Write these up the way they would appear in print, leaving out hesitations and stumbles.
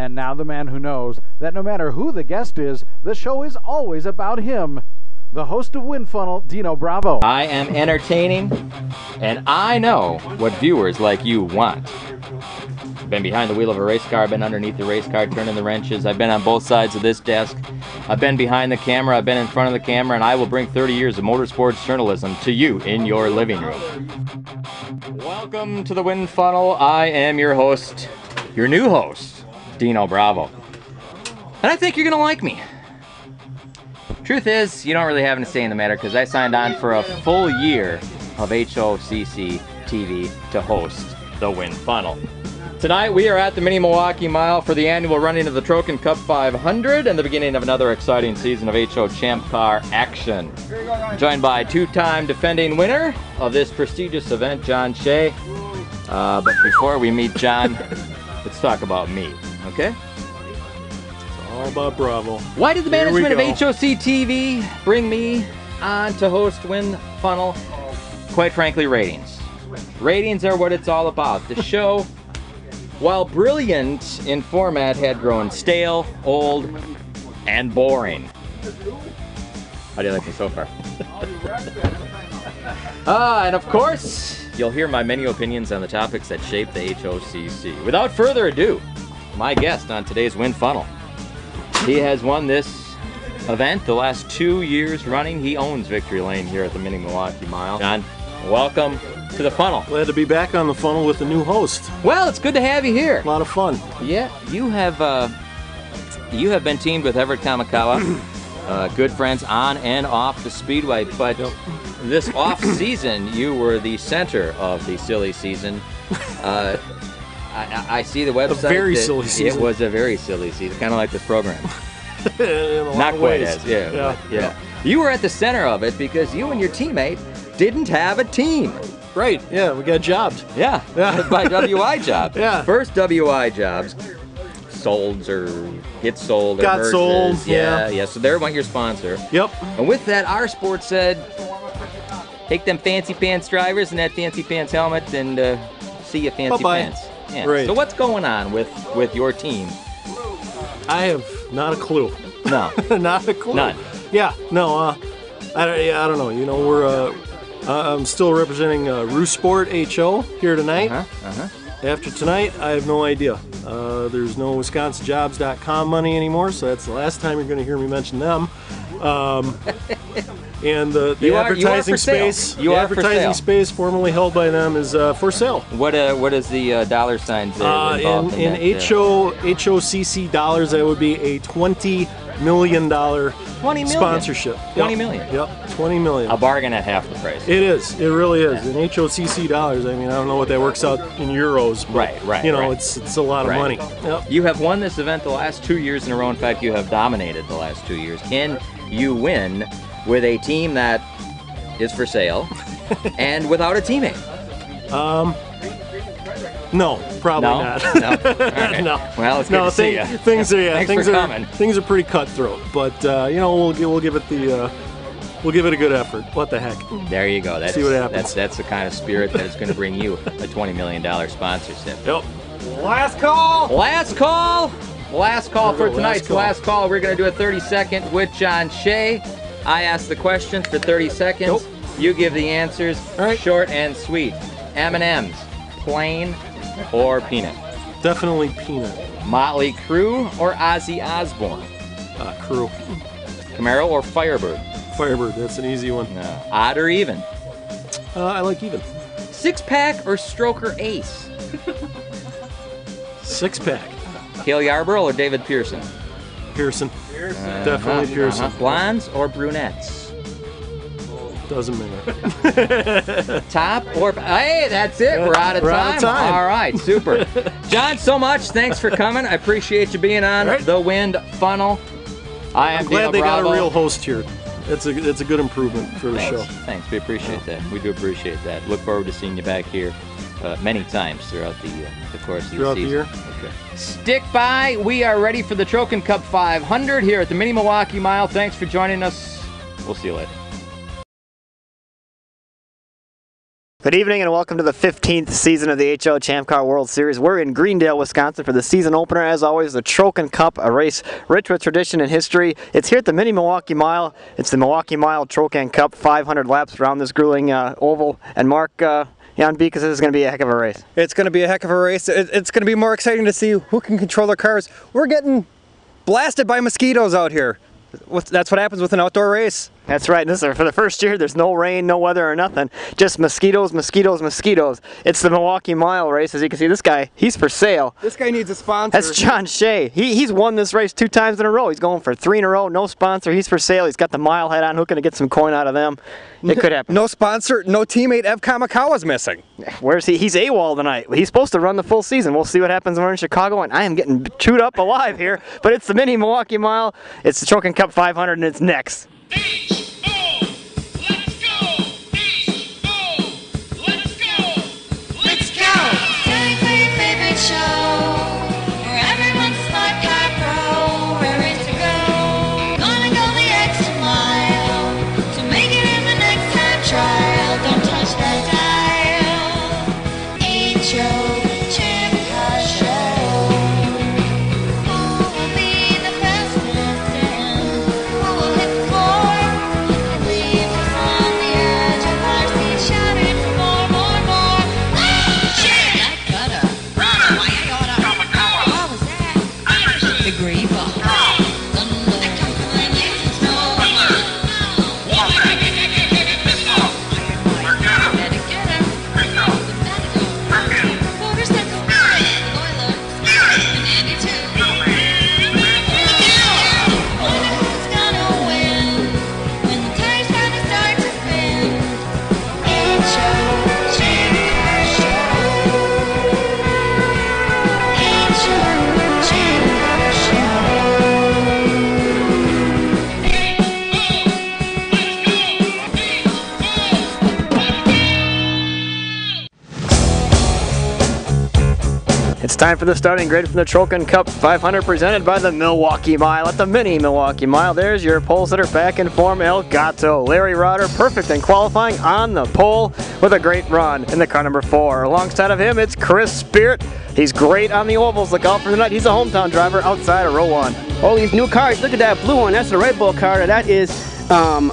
And now the man who knows that no matter who the guest is, the show is always about him. The host of Wind Funnel, Deano Bravo. I am entertaining, and I know what viewers like you want. I've been behind the wheel of a race car, I've been underneath the race car, turning the wrenches, I've been on both sides of this desk, I've been behind the camera, I've been in front of the camera, and I will bring 30 years of motorsports journalism to you in your living room. Welcome to the Wind Funnel. I am your host, your new host, Deano Bravo. And I think you're gonna like me. Truth is, you don't really have any say in the matter because I signed on for a full year of HOCC TV to host the Wind Funnel. Tonight we are at the Mini Milwaukee Mile for the annual running of the Trokan Cup 500 and the beginning of another exciting season of HO Champ Car action. Joined by two-time defending winner of this prestigious event, John Shea. But before we meet John, let's talk about me, okay? All about Bravo. Why did the management of HOCC TV bring me on to host Wind Funnel? Quite frankly, ratings. Ratings are what it's all about. The show, while brilliant in format, had grown stale, old, and boring. How do you like me so far? And of course, you'll hear my many opinions on the topics that shape the HOCC. Without further ado, my guest on today's Wind Funnel. He has won this event the last 2 years running. He owns Victory Lane here at the Mini Milwaukee Mile. John, welcome to the funnel. Glad to be back on the funnel with a new host. Well, it's good to have you here. A lot of fun. Yeah, you have been teamed with Everett Kamikawa, good friends on and off the speedway. But this off season, you were the center of the silly season. I see the website. A very silly season. It was a very silly season, kind of like this program. Not quite as, yeah. You were at the center of it because you and your teammate didn't have a team. Right, yeah, we got jobbed. Yeah, by WI Jobs. Yeah. First WI Jobs, sold or get sold. Got or sold, yeah. So there went your sponsor. Yep. And with that, our sport said, take them fancy pants drivers and that fancy pants helmet and see you fancy pants. Yeah. Right. So what's going on with your team? I have not a clue. No. Not a clue. None. Yeah. No. I don't know. You know, we're I'm still representing Roosport HO here tonight. After tonight, I have no idea. There's no WisconsinJobs.com money anymore, so that's the last time you're going to hear me mention them. And the advertising space, formerly held by them, is for sale. What is the dollar signs? In HOCC dollars, that would be a $20 million sponsorship. $20 million. Yep, $20 million. A bargain at half the price. It is. It really is. Yeah. In HOCC dollars, I mean, I don't know what that works out in euros. But, right. You know, it's a lot of money. Yep. You have won this event the last 2 years in a row. In fact, you have dominated the last 2 years. Can you win with a team that is for sale and without a teammate? No, probably not. No. Right. No. Well, it's good to see you. Things are pretty cutthroat, but you know, we'll give it a good effort. What the heck? There you go. See what happens. That's the kind of spirit that is going to bring you a $20 million sponsorship. Yep. Last call. Last call. Last call for tonight's last call. We're going to do a 30-second with John Shea. I ask the questions for 30 seconds. Nope. You give the answers. Right. Short and sweet. M&M's, plain or peanut? Definitely peanut. Motley Crue or Ozzy Osbourne? Crue. Camaro or Firebird? Firebird. That's an easy one. No. Odd or even? I like even. Six-pack or Stroker Ace? Six-pack. Cale Yarborough or David Pearson? Pearson. Definitely Pearson. Blondes or brunettes? Doesn't matter. Top or... Hey, that's it. We're out of time. All right, super. John, so much. Thanks for coming. I appreciate you being on the Wind Funnel. I'm glad they got a real host here. It's a good improvement for the show. Thanks. We appreciate that. We do appreciate that. Look forward to seeing you back here many times throughout the course of the season. Throughout the year. Okay. Stick by. We are ready for the Trokan Cup 500 here at the Mini Milwaukee Mile. Thanks for joining us. We'll see you later. Good evening and welcome to the 15th season of the HO Champ Car World Series. We're in Greendale, Wisconsin for the season opener. As always, the Trokan Cup, a race rich with tradition and history. It's here at the Mini Milwaukee Mile. It's the Milwaukee Mile Trokan Cup, 500 laps around this grueling oval. And Mark, Jan B, because this is going to be a heck of a race. It's going to be a heck of a race. It's going to be more exciting to see who can control their cars. We're getting blasted by mosquitoes out here. That's what happens with an outdoor race. That's right. This is for the first year. There's no rain, no weather, or nothing. Just mosquitoes, mosquitoes, mosquitoes. It's the Milwaukee Mile race. As you can see, this guy, he's for sale. This guy needs a sponsor. That's John Shea. He's won this race 2 times in a row. He's going for 3 in a row. No sponsor. He's for sale. He's got the mile head on. Who's going to get some coin out of them? It could happen. No sponsor. No teammate. Ev Kamikawa's missing. Where's he? He's AWOL tonight. He's supposed to run the full season. We'll see what happens when we're in Chicago. And I am getting chewed up alive here. But it's the Mini Milwaukee Mile. It's the Trokan Cup 500, and it's next. Time for the starting grid from the Trokan Cup 500 presented by the Milwaukee Mile. At the Mini Milwaukee Mile, there's your poles that are back in form. El Gato, Larry Rotter, perfect in qualifying on the pole with a great run in the car number 4. Alongside of him, it's Chris Spirit. He's great on the ovals. Look out for the night. He's a hometown driver outside of row 1. All these new cars. Look at that blue one. That's a Red Bull car. That is,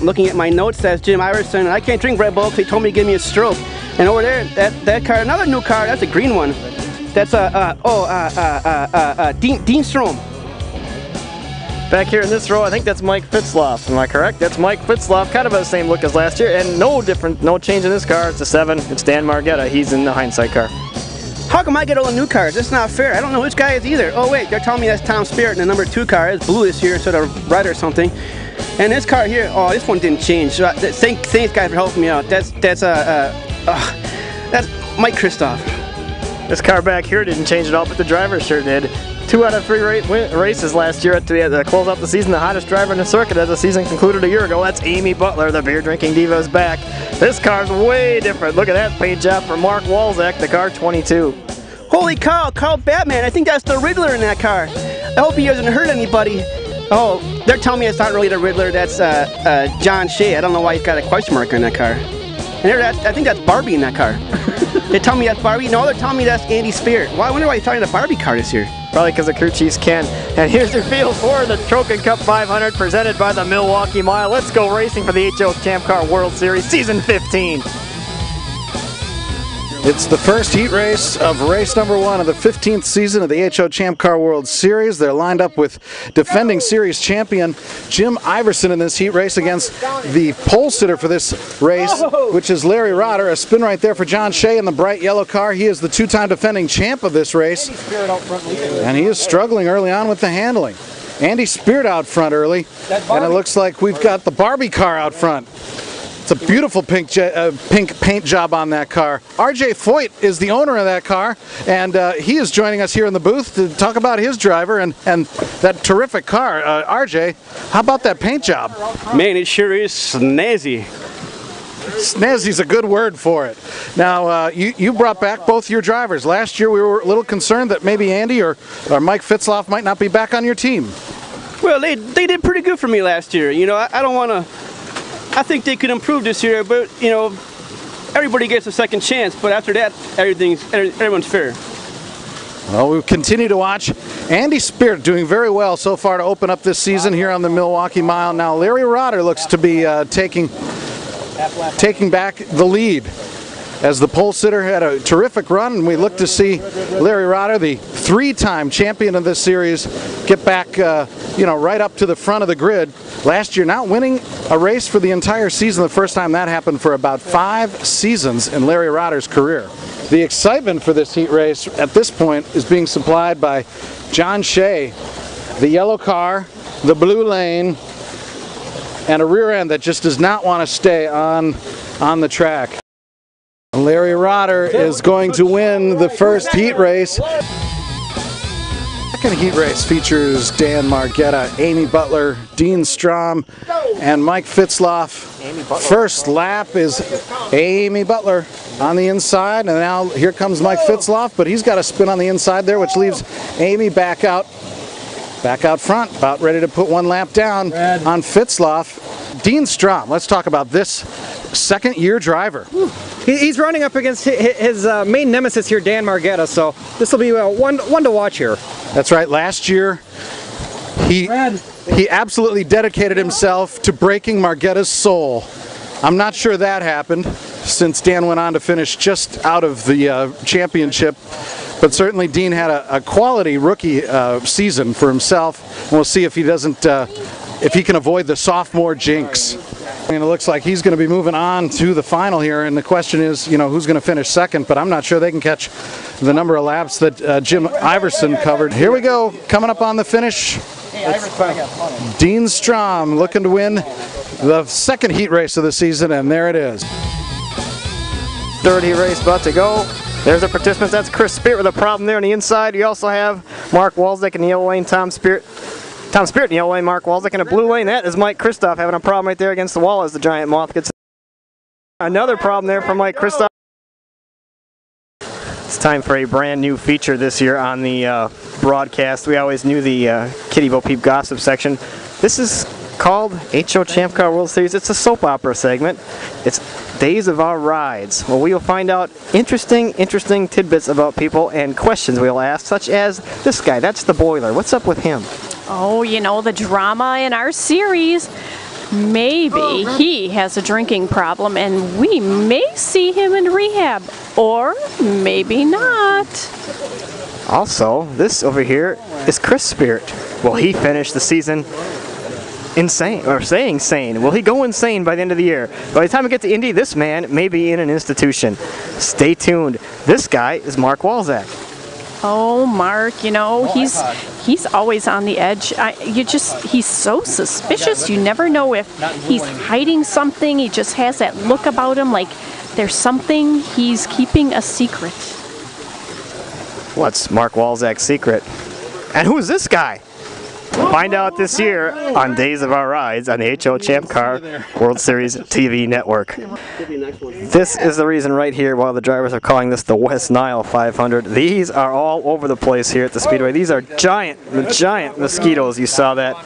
looking at my notes, that's Jim Iverson. And I can't drink Red Bull because he told me to give me a stroke. And over there, that car, another new car. That's a green one. That's Dean Strom. Back here in this row, I think that's Mike Fitzloff. Am I correct? That's Mike Fitzloff, kind of the same look as last year, and no change in this car. It's a 7. It's Dan Margetta. He's in the hindsight car. How come I get all the new cars? That's not fair. I don't know which guy is either. Oh wait, they're telling me that's Tom Spirit in the number 2 car. It's blue this year instead of red or something. And this car here, oh, this one didn't change. Thanks guys for helping me out. That's Mike Kristoff. This car back here didn't change at all, but the driver sure did. 2 out of 3 races last year to close out the season. The hottest driver in the circuit as the season concluded a year ago. That's Amy Butler, the beer-drinking diva, is back. This car's way different. Look at that paint job for Mark Walczak, the car 22. Holy cow, Carl Batman. I think that's the Riddler in that car. I hope he doesn't hurt anybody. Oh, they're telling me it's not really the Riddler. That's John Shea. I don't know why he's got a question mark on that car. And there, I think that's Barbie in that car. They tell me that's Barbie. No, they're telling me that's Andy Spirit. Well, I wonder why you're talking to Barbie car this year. Probably because the crew chiefs can. And here's your field for the Trokan Cup 500 presented by the Milwaukee Mile. Let's go racing for the HO Champ Car World Series Season 15. It's the first heat race of race number 1 of the 15th season of the HO Champ Car World Series. They're lined up with defending series champion Jim Iverson in this heat race against the pole sitter for this race, which is Larry Rotter. A spin right there for John Shea in the bright yellow car. He is the 2-time defending champ of this race, and he is struggling early on with the handling. Andy Spirit out front early, and it looks like we've got the Barbie car out front. It's a beautiful pink paint job on that car. R.J. Foyt is the owner of that car, and he is joining us here in the booth to talk about his driver and that terrific car. R.J., how about that paint job? Man, it sure is snazzy. Snazzy's a good word for it. Now, you brought back both your drivers. Last year we were a little concerned that maybe Andy or Mike Fitzloff might not be back on your team. Well, they did pretty good for me last year. You know, I think they could improve this year, but, you know, everybody gets a second chance, but after that, everyone's fair. Well, we continue to watch Andy Spirit doing very well so far to open up this season here on the Milwaukee Mile. Now Larry Rotter looks to be taking back the lead, as the pole sitter had a terrific run, and we look to see Larry Rotter, the three-time champion of this series, get back right up to the front of the grid. Last year, not winning a race for the entire season, the first time that happened for about 5 seasons in Larry Rotter's career. The excitement for this heat race at this point is being supplied by John Shea, the yellow car, the blue lane, and a rear end that just does not want to stay on the track. Larry Rotter is going to win the first heat race. The second heat race features Dan Margetta, Amy Butler, Dean Strom, and Mike Fitzloff. First lap is Amy Butler on the inside, and now here comes Mike Fitzloff, but he's got a spin on the inside there, which leaves Amy back out front, about ready to put one lap down on Fitzloff. Dean Strom, let's talk about this second-year driver. He's running up against his main nemesis here, Dan Margetta, so this will be one to watch here. That's right. Last year, he absolutely dedicated himself to breaking Margetta's soul. I'm not sure that happened, since Dan went on to finish just out of the championship, but certainly Dean had a quality rookie season for himself, and we'll see if he doesn't, if he can avoid the sophomore jinx. And it looks like he's going to be moving on to the final here, and the question is, you know, who's going to finish second, but I'm not sure they can catch the number of laps that Jim Iverson covered. Here we go, coming up on the finish. Dean Strom looking to win the second heat race of the season, and there it is. Third heat race about to go. There's the participants. That's Chris Spirit with a problem there on the inside. You also have Mark Walczak in the yellow lane, Tom Spirit in the yellow lane, Mark Walczak in the blue lane. That is Mike Kristoff having a problem right there against the wall as the giant moth gets another problem there from Mike Kristoff. It's time for a brand new feature this year on the broadcast. We always knew the Kitty Bo Peep gossip section. This is called HO Champ Car World Series. It's a soap opera segment. It's Days of Our Rides. Well, we'll find out interesting tidbits about people and questions we'll ask, such as this guy. That's the boiler. What's up with him? Oh, you know, the drama in our series. Maybe he has a drinking problem, and we may see him in rehab, or maybe not. Also, this over here is Chris Spirit. Will he finish the season insane, or staying sane? Will he go insane by the end of the year? By the time we get to Indy, this man may be in an institution. Stay tuned. This guy is Mark Walczak. Oh, Mark, you know, he's always on the edge. He's so suspicious. You never know if he's hiding something. He just has that look about him like there's something he's keeping a secret. What's Mark Walczak's secret? And who's this guy? Find out this year on Days of Our Rides on the HO Champ Car World Series TV Network. This is the reason right here while the drivers are calling this the West Nile 500. These are all over the place here at the Speedway. These are giant mosquitoes. You saw that.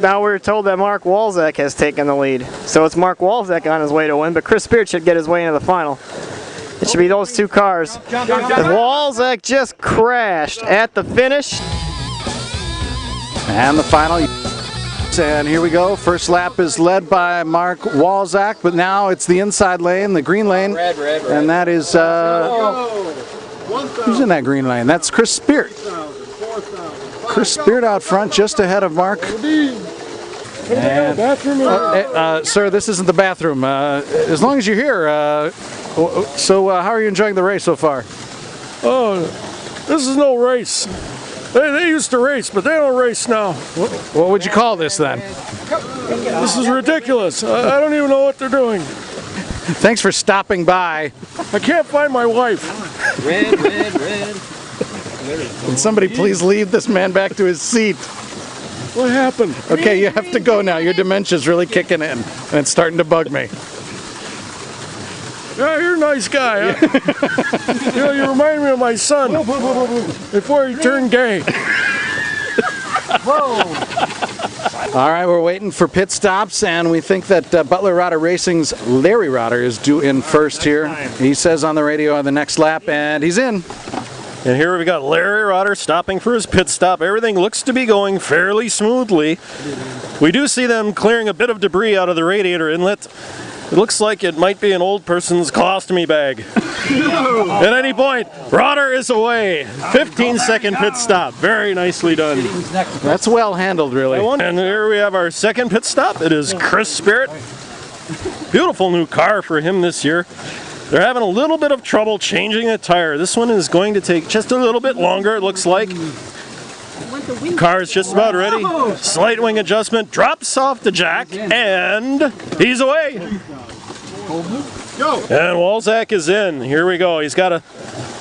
Now we're told that Mark Walczak has taken the lead. So it's Mark Walczak on his way to win, but Chris Spirit should get his way into the final. It should be those two cars. And Walczak just crashed at the finish. And the final, and here we go. First lap is led by Mark Walczak, but now it's the inside lane, the green lane, and that is who's in that green lane? That's Chris Spirit. Chris Spirit out front, just ahead of Mark. And, sir, this isn't the bathroom. As long as you're here, so how are you enjoying the race so far? Oh, this is no race. They used to race, but they don't race now. What would you call this, then? This is ridiculous. I don't even know what they're doing. Thanks for stopping by. I can't find my wife. Red. Can somebody please lead this man back to his seat? What happened? Okay, you have to go now. Your dementia's really kicking in, and it's starting to bug me. Yeah, you're a nice guy. Huh? You know, you remind me of my son before he turned gay. Whoa! All right, we're waiting for pit stops, and we think that Butler Rotter Racing's Larry Rotter is due in first here. Time. He says on the radio on the next lap, and he's in. And here we've got Larry Rotter stopping for his pit stop. Everything looks to be going fairly smoothly. We do see them clearing a bit of debris out of the radiator inlet. It looks like it might be an old person's colostomy bag. At any point, Rotter is away. 15-second pit stop. Very nicely done. That's well handled, really. And here we have our second pit stop. It is Chris Spirit. Beautiful new car for him this year. They're having a little bit of trouble changing the tire. This one is going to take just a little bit longer, it looks like. The car is just about ready. Slight wing adjustment, drops off the jack, and he's away. And Walczak is in. Here we go. He's got a...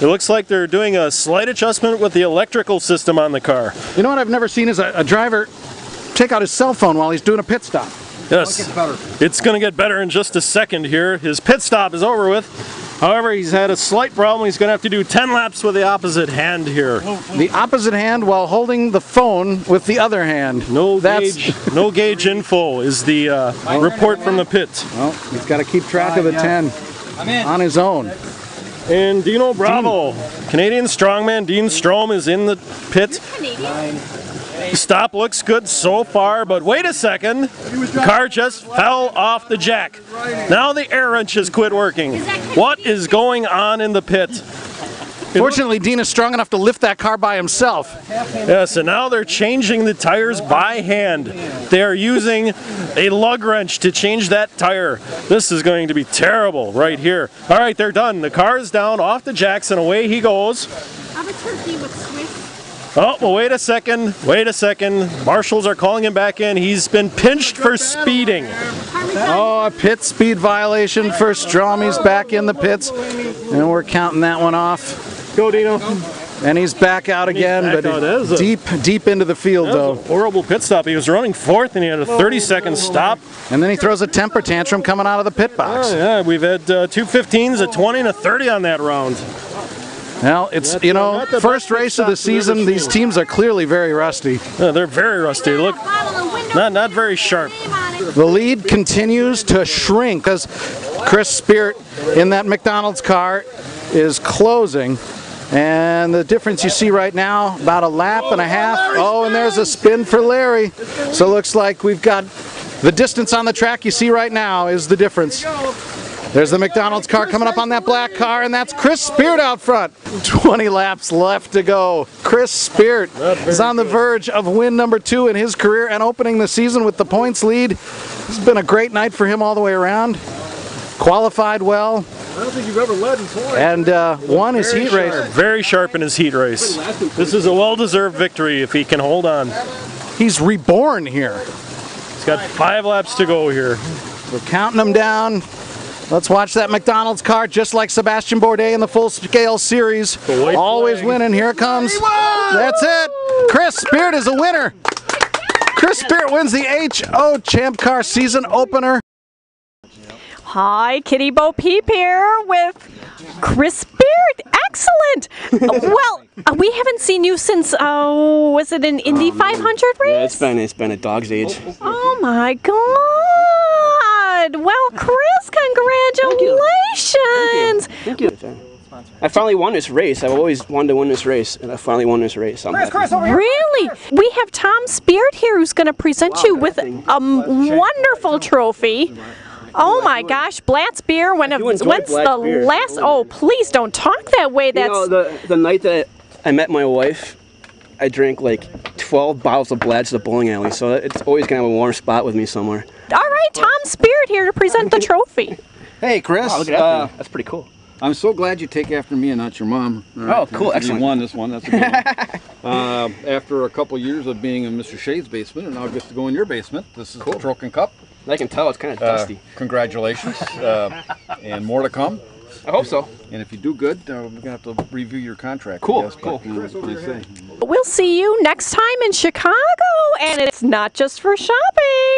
It looks like they're doing a slight adjustment with the electrical system on the car. You know what I've never seen is a driver take out his cell phone while he's doing a pit stop. Yes, it's going to get better in just a second here. His pit stop is over with. However, he's had a slight problem. He's going to have to do 10 laps with the opposite hand here. The opposite hand while holding the phone with the other hand. No gauge info is the report from the pit. Well, he's got to keep track of the 10 on his own. And Deano Bravo, Canadian strongman Dean Strom is in the pit. Stop looks good so far, but wait a second. The car just fell off the jack. Now the air wrench has quit working. What is going on in the pit? Fortunately, Dean is strong enough to lift that car by himself. Yes, and now they're changing the tires by hand. They are using a lug wrench to change that tire. This is going to be terrible right here. All right, they're done. The car is down off the jacks, and away he goes. Oh, well, wait a second, wait a second. Marshals are calling him back in. He's been pinched for speeding. Oh, a pit speed violation for Stromy's back in the pits. And we're counting that one off. Go, Deano. And he's back out again, but deep into the field, though. Horrible pit stop. He was running fourth, and he had a 30-second stop. And then he throws a temper tantrum coming out of the pit box. Oh, yeah, we've had two 15s, a 20, and a 30 on that round. Well, it's, you know, first race of the season, these teams are clearly very rusty. Yeah, they're very rusty. Look, not very sharp. The lead continues to shrink as Chris Spirit in that McDonald's car is closing. And the difference you see right now, about a lap and a half. Oh, and there's a spin for Larry. So it looks like we've got the distance on the track you see right now is the difference. There's the McDonald's car coming up on that black car, and that's Chris Spirit out front. 20 laps left to go. Chris Spirit is on the verge of win number 2 in his career and opening the season with the points lead. This has been a great night for him all the way around. Qualified well. I don't think you've ever led in points. And won his heat race. Very sharp in his heat race. This is a well-deserved victory if he can hold on. He's reborn here. He's got 5 laps to go here. We're counting them down. Let's watch that McDonald's car, just like Sebastian Bourdais in the full-scale series. Always winning. Here it comes. That's it. Chris Spirit is a winner. Chris Spirit wins the HO Champ Car season opener. Hi, Kitty Bo Peep here with Chris Spirit. Excellent. Well, we haven't seen you since, was it an Indy 500 race? Yeah, it's been a dog's age. Oh, my God. Well, Chris, congratulations. Thank you. Thank you. I finally won this race. I've always wanted to win this race, and I finally won this race. Chris, really? We have Tom Spirit here who's going to present you with a wonderful trophy. Oh my gosh, Blatz beer. When's the last? Oh, please don't talk that way. That's the night that I met my wife. I drank like 12 bottles of Blatz at the bowling alley, so it's always gonna have a warm spot with me somewhere. All right, Tom Spirit here to present the trophy. Hey, Chris. Wow, look at that thing. That's pretty cool. I'm so glad you take after me and not your mom. Right. Oh, cool, excellent. You won this one, that's a good one. After a couple years of being in Mr. Shea's basement, and now I get to go in your basement. This is the Trokan Cup. I can tell it's kind of dusty. Congratulations, and more to come. I hope so. And if you do good, we're going to have to review your contract. Cool, cool. We'll see you next time in Chicago, and it's not just for shopping.